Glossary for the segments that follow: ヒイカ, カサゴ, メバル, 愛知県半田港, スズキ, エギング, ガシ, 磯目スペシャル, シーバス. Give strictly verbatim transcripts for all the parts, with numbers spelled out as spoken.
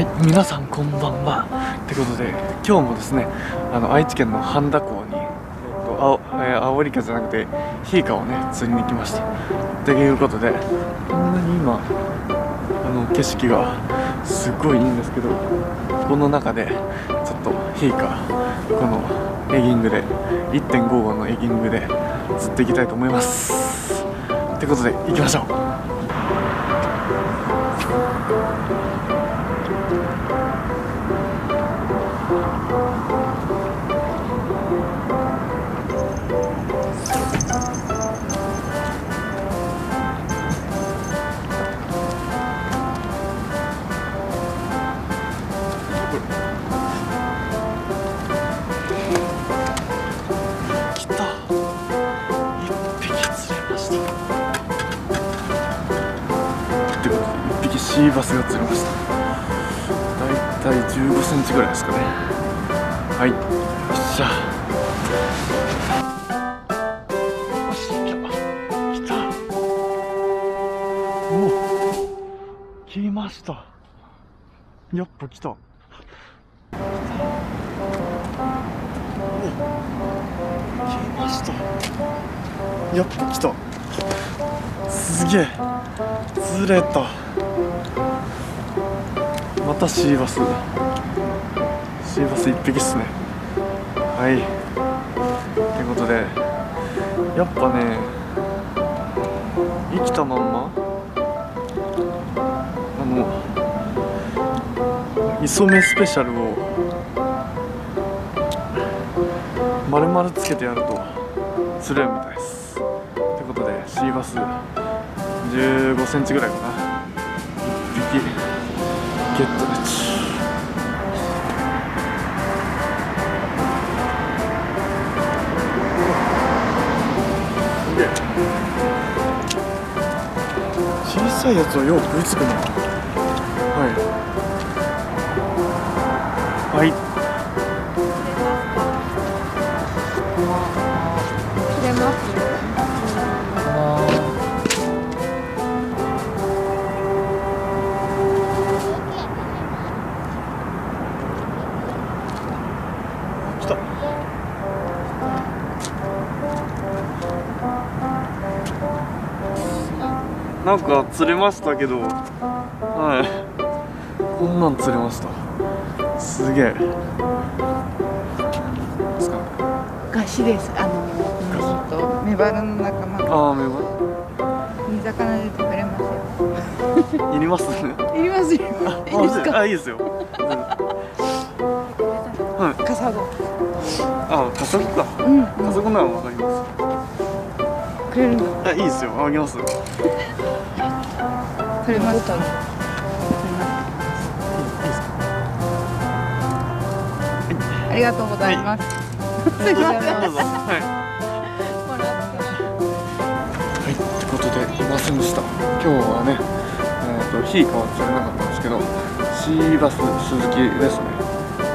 はい、皆さんこんばんは。ということで、今日もですね、あの愛知県の半田港に、えっと、青、えー、アオリカじゃなくてヒイカをね釣りに来ました。ということで、こんなに今あの景色がすごいいいんですけど、この中でちょっとヒイカ、このエギングで いってんごごんのエギングで釣っていきたいと思います。ということで行きましょう。シーバスが釣れました。だいたいじゅうごセンチぐらいですかね。はい、よっしゃ。おし、来た来た。おお、来ました。やっぱ来た。お、来ました。やっぱ来た。すげえ、釣れた。またシーバス、シーバスいっぴきっすね。はい、ということで、やっぱね、生きたまんまあの磯目スペシャルを丸々つけてやると釣れるみたいです。ということで、シーバスじゅうごセンチぐらいかな、いっぴきゲットです。小さいやつはよう食いつくな。はいはい、切れますね。なんか釣れましたけど、はい、こんなん釣れました。すげえ。ガシです。あの、ちょっとメバルの仲間。ああ、メバル。煮魚で食べれますよ。いりますね。いりますよ。いいですか。あ、いいですよ。はい。カサゴ。あ、カサゴか。うん。カサゴならわかります。くれるの。あ、いいですよ。あげます。取れましたね。ありがとうございます。すいません。はい。ってことでいませんでした。今日はね、えっとヒイカは釣れなかったんですけど、シーバススズキですね。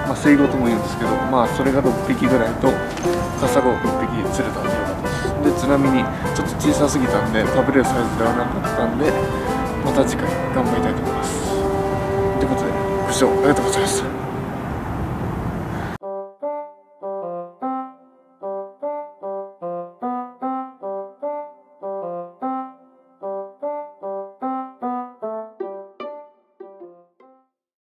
まあ水ゴとも言うんですけど、まあそれがろっぴきぐらいとカサゴいっぴき釣れたんでよかったです。で、ちなみにちょっと小さすぎたんで食べれるサイズではなかったんで。また次回頑張りたいと思います。ということで、ご視聴ありがとうございました。